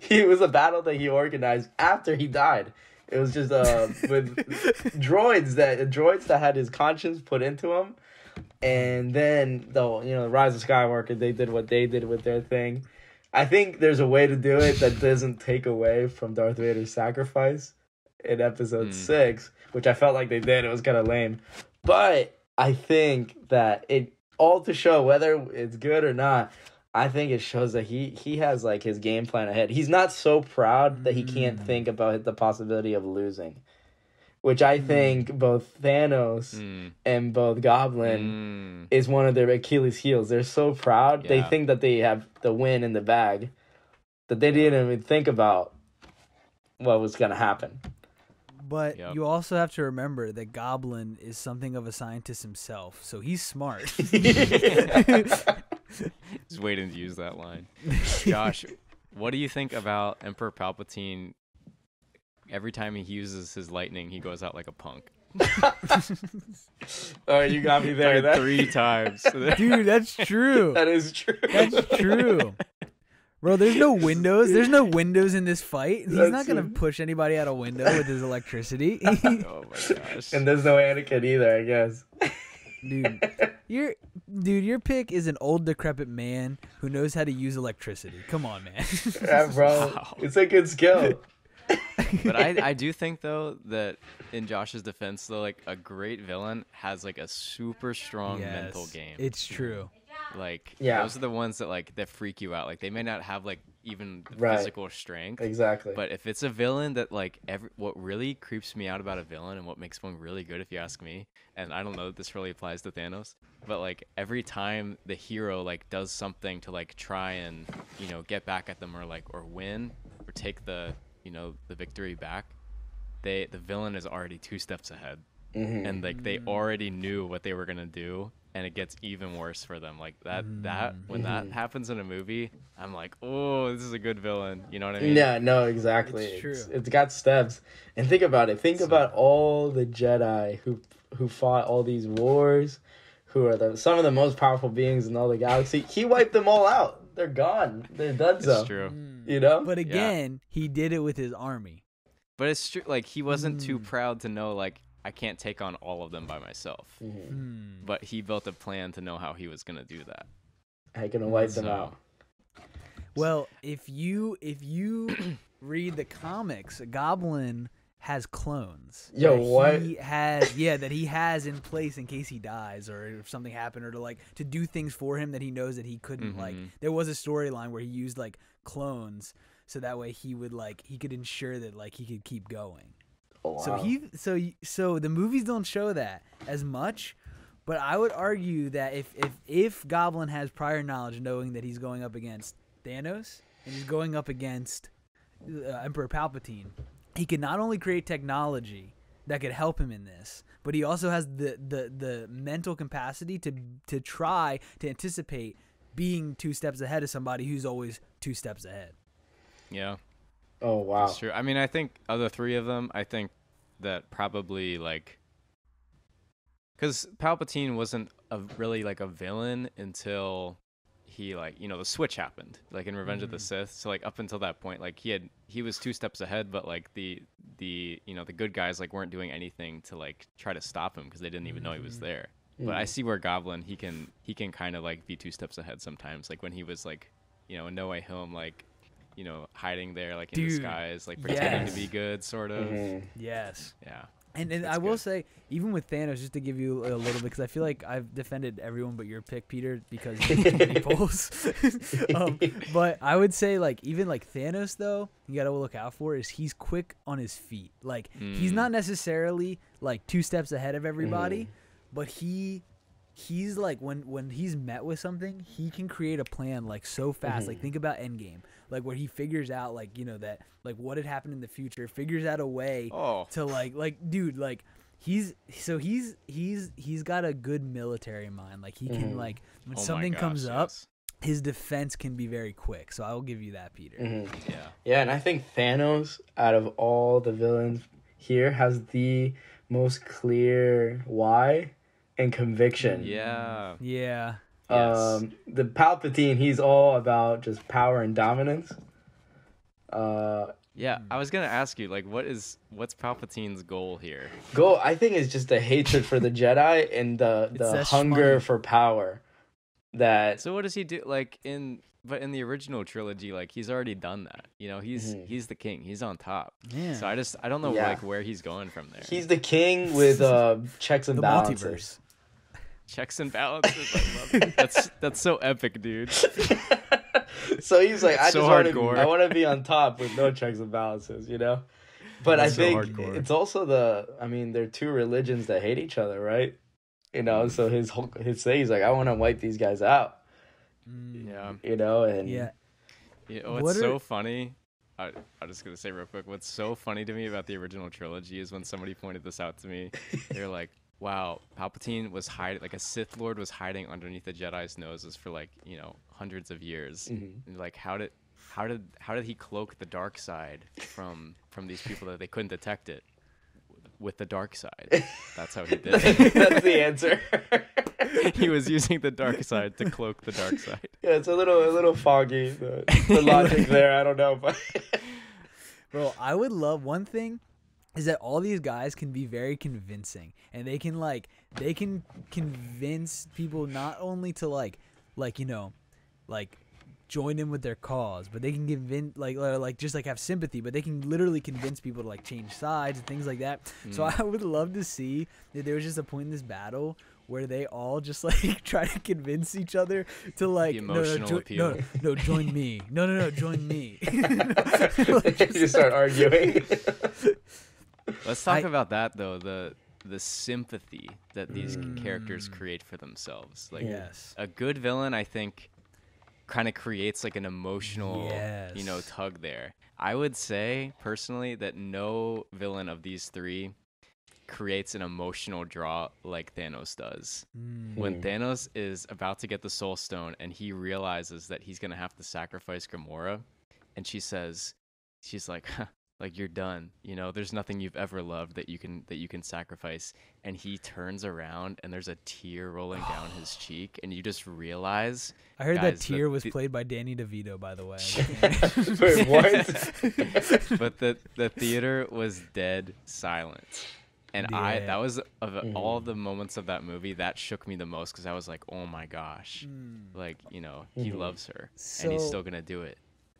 he was a battle that he organized after he died. It was just uh with droids that droids that had his conscience put into him, and then the you know the Rise of Skywalker, they did what they did with their thing. I think there's a way to do it that doesn't take away from Darth Vader's sacrifice in episode mm. six, which I felt like they did. It was kind of lame. But I think that it all to show whether it's good or not, I think it shows that he, he has like his game plan ahead. He's not so proud that he can't mm. think about the possibility of losing, which I mm. think both Thanos mm. and both Goblin mm. is one of their Achilles heels. They're so proud. Yeah. They think that they have the win in the bag that they didn't even think about what was going to happen. But yep. you also have to remember that Goblin is something of a scientist himself, so he's smart. Just waiting to use that line. Josh, what do you think about Emperor Palpatine? Every time he uses his lightning, he goes out like a punk. All right, you got me there. Like that... Three times. Dude, that's true. That is true. That's true. Bro, there's no windows. There's no windows in this fight. He's That's not going to push anybody out a window with his electricity. Oh, my gosh. And there's no Anakin either, I guess. Dude, your, dude, your pick is an old, decrepit man who knows how to use electricity. Come on, man. Yeah, bro. Wow. It's a good skill. But I, I do think, though, that in Josh's defense, though, like, a great villain has, like, a super strong yes, mental game. It's true. Like, yeah. Those are the ones that, like, that freak you out. Like, they may not have, like, even the right. physical strength. Exactly. But if it's a villain that, like, every, what really creeps me out about a villain and what makes one really good, if you ask me, and I don't know that this really applies to Thanos, but, like, every time the hero, like, does something to, like, try and, you know, get back at them or, like, or win or take the, you know, the victory back, they the villain is already two steps ahead. Mm-hmm. And, like, they already knew what they were going to do. And it gets even worse for them. Like that, mm. that when that happens in a movie, I'm like, oh, this is a good villain. You know what I mean? Yeah, no, exactly. It's true. It's, it's got steps. And think about it. Think so, about all the Jedi who who fought all these wars, who are the some of the most powerful beings in all the galaxy. He wiped them all out. They're gone. They're done. It's so. True. You know. But again, yeah. he did it with his army. But it's true. Like he wasn't mm. too proud to know. Like. I can't take on all of them by myself. Mm-hmm. But he built a plan to know how he was going to do that. How can I wipe them out? Well, if you if you read the comics, Goblin has clones. Yo, what? He has, yeah, that he has in place in case he dies or if something happened or to like to do things for him that he knows that he couldn't. Mm-hmm. Like there was a storyline where he used like clones so that way he would like he could ensure that like he could keep going. Oh, wow. So he, so so the movies don't show that as much, but I would argue that if if if Goblin has prior knowledge, knowing that he's going up against Thanos and he's going up against uh, Emperor Palpatine, he can not only create technology that could help him in this, but he also has the the the mental capacity to to try to anticipate being two steps ahead of somebody who's always two steps ahead. Yeah. Oh, wow. That's true. I mean, I think of the three of them, I think that probably, like... Because Palpatine wasn't a, really, like, a villain until he, like... You know, the switch happened, like, in Revenge mm-hmm. of the Sith. So, like, up until that point, like, he had... He was two steps ahead, but, like, the, the you know, the good guys, like, weren't doing anything to, like, try to stop him because they didn't even mm-hmm. know he was there. Mm-hmm. But I see where Goblin, he can, he can kind of, like, be two steps ahead sometimes. Like, when he was, like, you know, in No Way Home, like... you know, hiding there, like, in Dude, disguise, like, pretending yes. to be good, sort of. Mm-hmm. Yes. Yeah. And, and I will good. say, even with Thanos, just to give you a little bit, because I feel like I've defended everyone but your pick, Peter, because there's too many polls. um, but I would say, like, even, like, Thanos, though, you got to look out for is he's quick on his feet. Like, mm. he's not necessarily, like, two steps ahead of everybody, mm. but he... He's like when when he's met with something, he can create a plan like so fast. Mm-hmm. Like think about Endgame, like where he figures out like you know that like what had happened in the future, figures out a way oh. to like like dude like he's so he's he's he's got a good military mind. Like he mm-hmm. can like when oh something gosh, comes yes. up, his defense can be very quick. So I will give you that, Peter. Mm-hmm. Yeah, yeah, and I think Thanos, out of all the villains here, has the most clear why. And conviction. Yeah. Yeah. Um, yes. The Palpatine, he's all about just power and dominance. Uh, yeah, I was gonna ask you, like, what is what's Palpatine's goal here? Goal, I think, is just the hatred for the Jedi and the the hunger funny. for power. That. So what does he do? Like in but in the original trilogy, like he's already done that. You know, he's mm-hmm. he's the king. He's on top. Yeah. So I just I don't know yeah. like where he's going from there. He's the king with uh, checks and the balances. Multiverse. Checks and balances. I love it. That's that's so epic, dude. So he's like, I so just want to, I want to be on top with no checks and balances, you know. But that's I so think hardcore. It's also the, I mean, they're two religions that hate each other, right? You know, so his whole his thing, he's like, I want to wipe these guys out. Yeah, you know, and yeah, you know, what's so funny. I, I'm just gonna say real quick. What's so funny to me about the original trilogy is when somebody pointed this out to me. They're like. wow, Palpatine was hiding, like a Sith Lord was hiding underneath the Jedi's noses for like, you know, hundreds of years. Mm-hmm. And like, how did, how did, how did he cloak the dark side from, from these people that they couldn't detect it? With the dark side. That's how he did it. That's the answer. He was using the dark side to cloak the dark side. Yeah, it's a little, a little foggy, the, the logic there. I don't know, but bro, I would love, one thing is that all these guys can be very convincing, and they can like, they can convince people not only to like, like, you know, like join in with their cause, but they can convince, like, like just like have sympathy, but they can literally convince people to like change sides and things like that. Mm. So I would love to see that there was just a point in this battle where they all just like try to convince each other to like, the emotional no, no, appeal. No, no, join me. No, no, no, join me. Like, just you start arguing. Let's talk I, about that though. The the sympathy that these mm. characters create for themselves. Like, yes. A good villain, I think, kind of creates like an emotional, yes. you know, tug there. I would say personally that no villain of these three creates an emotional draw like Thanos does. Mm. When Thanos is about to get the Soul Stone and he realizes that he's gonna have to sacrifice Gamora, and she says, she's like, huh, like, you're done. You know, there's nothing you've ever loved that you can that you can sacrifice. And he turns around and there's a tear rolling down his cheek, and you just realize. I heard guys, that tear the, was th- played by Danny DeVito, by the way. Wait, what? But the the theater was dead silent. And yeah. I, that was, of mm. all the moments of that movie, that shook me the most, because I was like, oh my gosh. Mm. Like, you know, mm. he loves her, so, and he's still going to do it.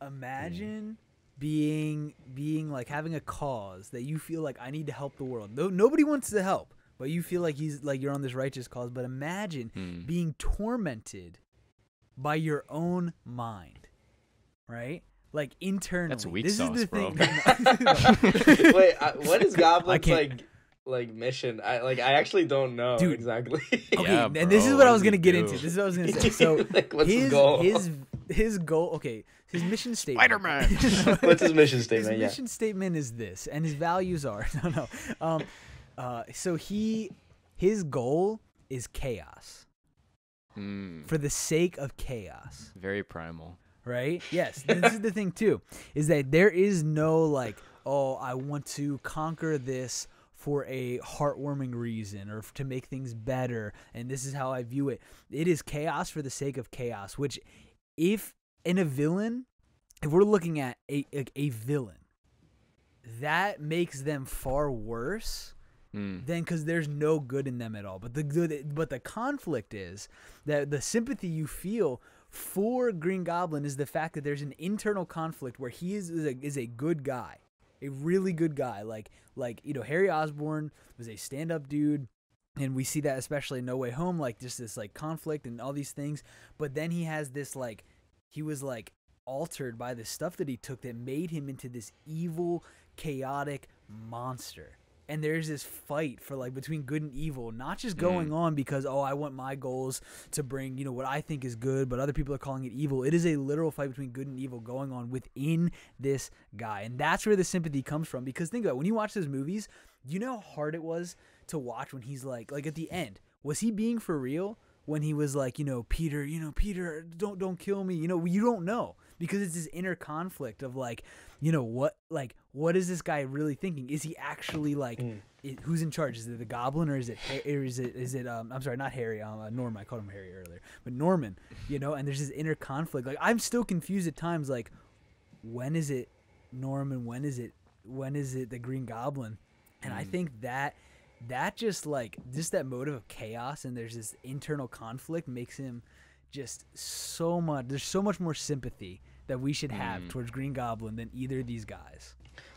Imagine mm. being, being like, having a cause that you feel like, I need to help the world. No, nobody wants to help, but you feel like he's like, you're on this righteous cause. But imagine mm. being tormented by your own mind, right? Like, internally. That's weak this sauce, is the bro. Thing. Wait, I, what is Goblin's, like... like mission I like I actually don't know Dude. exactly. Okay, yeah, and this is what, what I was gonna get do? into. This is what I was gonna say. So like, what's his, his goal? His his goal okay, his mission statement. Spider-Man. What's his mission statement? His yeah. mission statement is this, and his values are no no. Um uh so he his goal is chaos. Mm. For the sake of chaos. Very primal. Right? Yes. This is the thing too, is that there is no like, oh, I want to conquer this for a heartwarming reason or to make things better, and this is how I view it. It is chaos for the sake of chaos, which if in a villain, if we're looking at a, a, a villain, that makes them far worse mm. than, because there's no good in them at all. But the good, but the conflict is that the sympathy you feel for Green Goblin is the fact that there's an internal conflict where he is, is, a, is a good guy. A really good guy, like like you know, Harry Osborn was a stand-up dude, and we see that especially in No Way Home, like just this like conflict and all these things. But then he has this like, he was like altered by the stuff that he took that made him into this evil, chaotic monster. And there's this fight for like between good and evil, not just going mm. on because, oh, I want my goals to bring, you know, what I think is good, but other people are calling it evil. It is a literal fight between good and evil going on within this guy. And that's where the sympathy comes from, because think about it, when you watch those movies, you know how hard it was to watch when he's like, like at the end, was he being for real when he was like, you know, Peter, you know, Peter, don't, don't kill me. You know, you don't know, because it's this inner conflict of like, you know, what, like, what is this guy really thinking? Is he actually like, mm. it, who's in charge? Is it the Goblin, or is it, or is it, is it, um, I'm sorry, not Harry, um, uh, Norman, I called him Harry earlier, but Norman, you know, and there's this inner conflict. Like, I'm still confused at times, like, when is it Norman? When is it, when is it the Green Goblin? And mm. I think that, that just like, just that motive of chaos, and there's this internal conflict, makes him just so much, there's so much more sympathy that we should have mm. towards Green Goblin than either of these guys.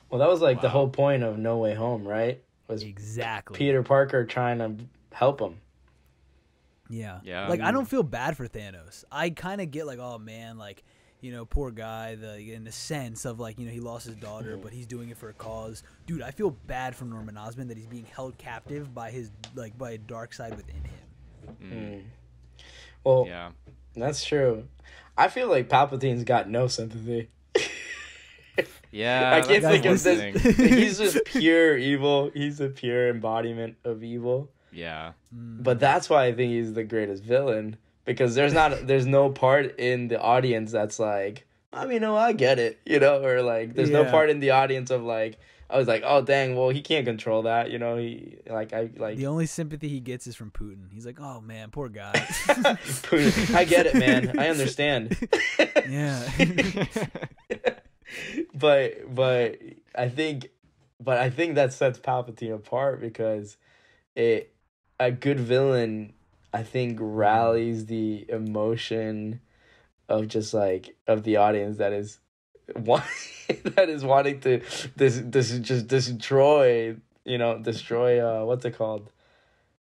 Well, that was like wow. the whole point of No Way Home, right? Was exactly Peter Parker trying to help him. Yeah. yeah like, I, mean, I don't feel bad for Thanos. I kind of get like, oh man, like, you know, poor guy, the in the sense of like, you know, he lost his daughter, but he's doing it for a cause. Dude, I feel bad for Norman Osborn that he's being held captive by his, like, by a dark side within him. Mm. Well, yeah, that's true. I feel like Palpatine's got no sympathy. Yeah, I can't think of this. He's just pure evil. He's a pure embodiment of evil. Yeah. But that's why I think he's the greatest villain, because there's not there's no part in the audience that's like, I mean, no, I get it, you know, or like there's yeah. no part in the audience of like, I was like, oh, dang, well, he can't control that. You know, he like I like the only sympathy he gets is from Putin. He's like, oh, man, poor guy. Putin, I get it, man. I understand. Yeah. but but I think but I think that sets Palpatine apart, because it a good villain, I think, rallies the emotion of just like of the audience that is One that is wanting to this this just destroy you know destroy uh what's it called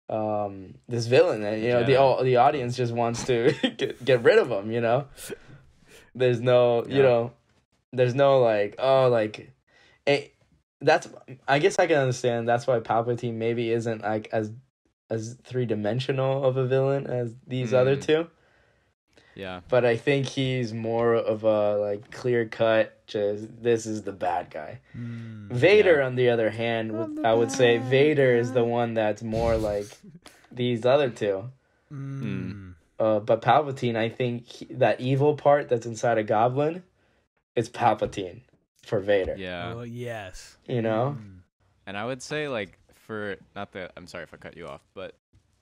um this villain, and you know yeah. the all the audience just wants to get, get rid of him. You know, there's no yeah. you know there's no like oh like it, that's I guess I can understand that's why Palpatine maybe isn't like as as three dimensional of a villain as these mm. other two. Yeah, but I think he's more of a like clear cut. Just this is the bad guy. Mm, Vader, yeah. on the other hand, the I would say Vader guy. Is the one that's more like these other two. Mm. Uh, but Palpatine, I think he, that evil part that's inside a goblin, it's Palpatine for Vader. Yeah. Well, yes. You know. Mm. And I would say like for not that I'm sorry if I cut you off, but.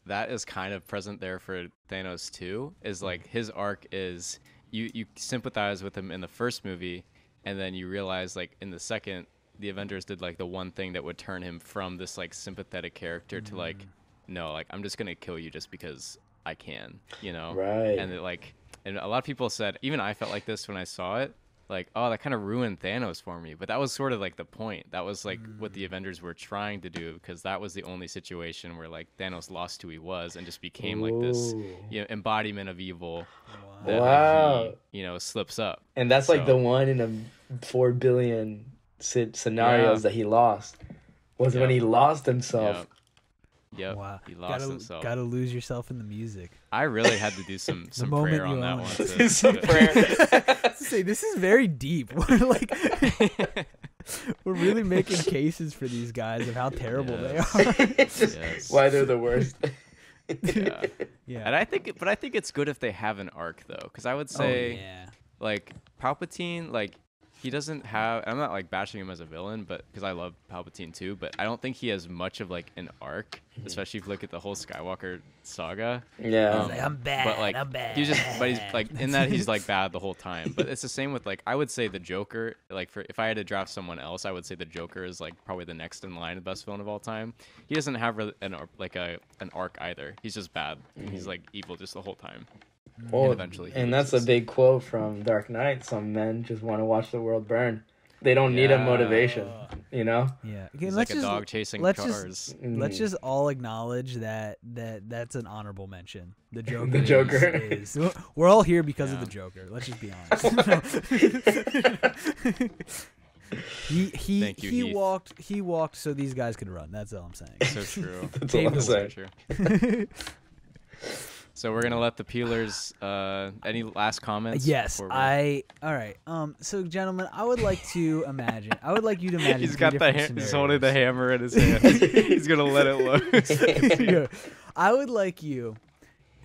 That is kind of present there for Thanos too, is like his arc is you, you sympathize with him in the first movie, and then you realize like in the second, the Avengers did like the one thing that would turn him from this like sympathetic character to like, no, like I'm just going to kill you just because I can, you know? Right. And it, like, and a lot of people said, even I felt like this when I saw it, like, oh, that kind of ruined Thanos for me. But that was sort of like the point. That was like mm. what the Avengers were trying to do, because that was the only situation where like Thanos lost who he was and just became Ooh. Like this, you know, embodiment of evil. Wow. That wow. Like, he, you know, slips up. And that's so, like the one in a four billion scenarios yeah. that he lost was yep. when he lost himself. Yep. Yep. Wow. He lost gotta, himself. Gotta lose yourself in the music. I really had to do some some prayer on that one. To, some to, prayer. Say this is very deep. We're like, we're really making cases for these guys of how terrible yes. they are. Yes. Why they're the worst. yeah. yeah. And I think, but I think it's good if they have an arc though, because I would say, oh, yeah. like Palpatine, like. He doesn't have, I'm not like bashing him as a villain, but because I love Palpatine too, but I don't think he has much of like an arc, especially if you look at the whole Skywalker saga. Yeah. Um, like, I'm bad. But like, I'm bad. He's just, but he's like, in that he's like bad the whole time. But it's the same with like, I would say the Joker, like for if I had to draft someone else, I would say the Joker is like probably the next in line of best villain of all time. He doesn't have an like a an arc either. He's just bad. Mm-hmm. He's like evil just the whole time. Well, and eventually and that's a big quote from Dark Knight. Some men just want to watch the world burn. They don't yeah. need a motivation, you know? Yeah. Okay, it's like a just, dog chasing let's cars. Just, mm. Let's just all acknowledge that, that that's an honorable mention. The Joker. the Joker. Is, is, we're all here because yeah. of the Joker. Let's just be honest. He he you, he Heath. walked he walked so these guys could run. That's all I'm saying. So true. That's all I'm saying. True. So we're gonna let the peelers. Uh, any last comments? Yes, I. All right. Um. So, gentlemen, I would like to imagine. I would like you to imagine. He's got the. Ha- he's holding the hammer in his hand. He's gonna let it loose. yeah. I would like you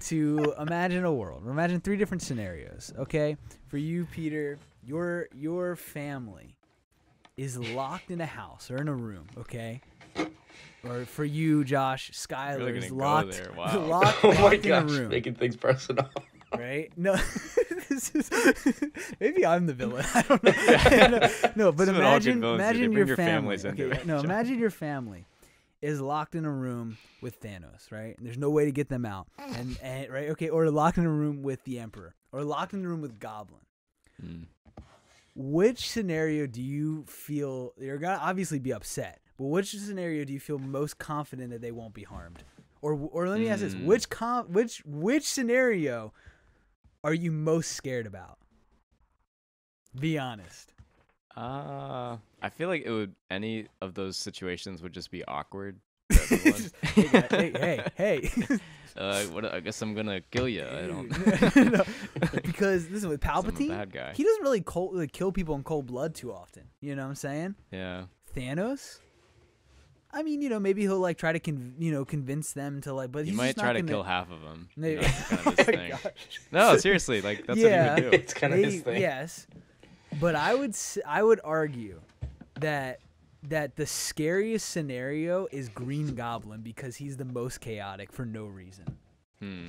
to imagine a world. Imagine three different scenarios. Okay. For you, Peter, your your family is locked in a house or in a room. Okay. Or for you, Josh, Skyler really is locked, there. Wow. locked, oh locked in a room. Making things personal. Right? No. This is, maybe I'm the villain. I don't know. Yeah. no, no, but this imagine imagine your, your family. Okay, it, no, John. Imagine your family is locked in a room with Thanos, right? And there's no way to get them out. And, and right? Okay, or locked in a room with the Emperor. Or locked in a room with Goblin. Hmm. Which scenario do you feel you're gonna obviously be upset? But which scenario do you feel most confident that they won't be harmed? Or or let me ask this, which com- which which scenario are you most scared about? Be honest. Uh, I feel like it would any of those situations would just be awkward. hey, guys, hey, hey, hey. Uh, what, I guess I'm going to kill you. I don't no, because listen, with Palpatine, bad guy. He doesn't really cold, like, kill people in cold blood too often. You know what I'm saying? Yeah. Thanos? I mean, you know, maybe he'll like try to con you know convince them to like. But he he's might try to kill half of them. You know, that's kind of his thing. Oh no, seriously, like that's yeah, what he would do. It's kind of they, his thing. Yes, but I would I would argue that that the scariest scenario is Green Goblin because he's the most chaotic for no reason. Hmm.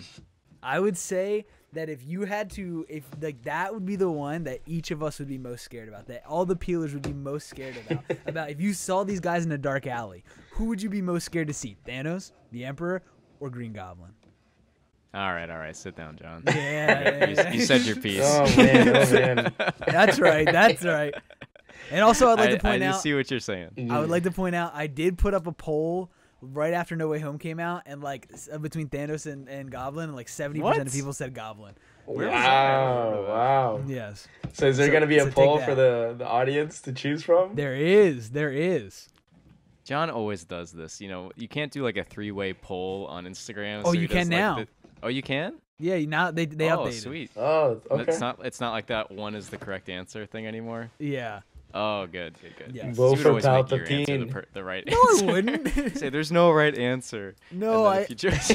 I would say that if you had to, if like that would be the one that each of us would be most scared about, that all the peelers would be most scared about. About if you saw these guys in a dark alley, who would you be most scared to see? Thanos, the Emperor, or Green Goblin? All right, all right, sit down, John. Yeah, yeah. You, you said your piece. Oh man, oh man. That's right, that's right. And also, I'd like I, to point I out. I see what you're saying. Mm. I would like to point out, I did put up a poll right after No Way Home came out, and like between Thanos and, and Goblin, like seventy percent of people said Goblin. Where wow! Wow! Yes. So is there so, going to be a so poll for the the audience to choose from? There is. There is. John always does this. You know, you can't do like a three-way poll on Instagram. Oh, so you can now. Like the, oh, you can. Yeah, now they they oh, updated. Oh, sweet. Oh, okay. It's not it's not like that one is the correct answer thing anymore. Yeah. Oh, good, good, good. Yes. Vote for Palpatine. The, the right no, answer. I wouldn't. Say there's no right answer. No, I. If you chose,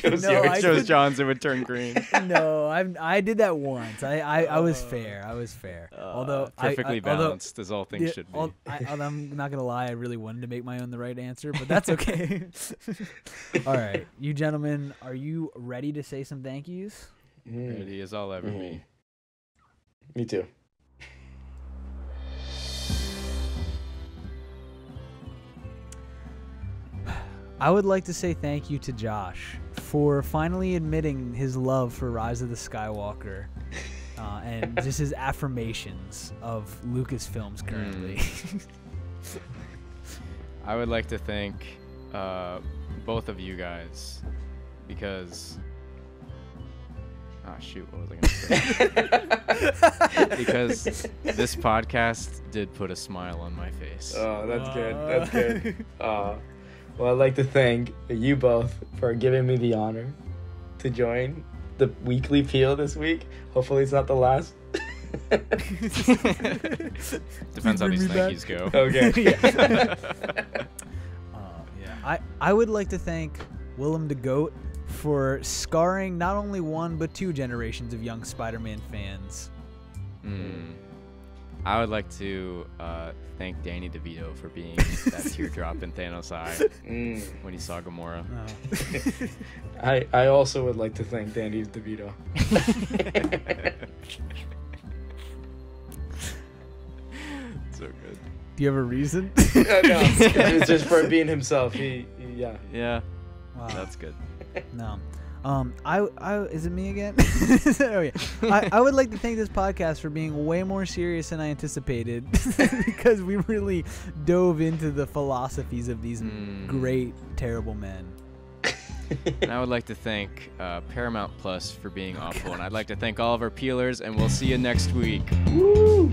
chose, no, I chose did... John's, it would turn green. No, I I did that once. I I, I was fair. I was fair. Uh, although perfectly I, I, balanced, although, as all things yeah, should be. All, I, I'm not gonna lie. I really wanted to make my own the right answer, but that's okay. All right, you gentlemen, are you ready to say some thank yous? Mm. Ready as all ever mm. me. Me too. I would like to say thank you to Josh for finally admitting his love for Rise of the Skywalker uh, and just his affirmations of Lucasfilms currently. Mm. I would like to thank uh, both of you guys because... Oh, shoot, what was I going to say? Because this podcast did put a smile on my face. Oh, that's uh... good. That's good. Uh... Well, I'd like to thank you both for giving me the honor to join the weekly peel this week. Hopefully it's not the last. Depends on these thank yous go. Okay. Yeah. uh, yeah. I, I would like to thank Willem the Goat for scarring not only one but two generations of young Spider-Man fans. Mm. I would like to uh, thank Danny DeVito for being that teardrop in Thanos' eye mm. when he saw Gamora. Oh. I I also would like to thank Danny DeVito. So good. Do you have a reason? uh, no, it's just for being himself. He, he yeah yeah. Wow, that's good. No. Um, I, I, is it me again? Oh, yeah. I, I would like to thank this podcast for being way more serious than I anticipated because we really dove into the philosophies of these mm. great, terrible men. And I would like to thank uh, Paramount Plus for being oh, awful. Gosh. And I'd like to thank all of our peelers, and we'll see you next week. Woo!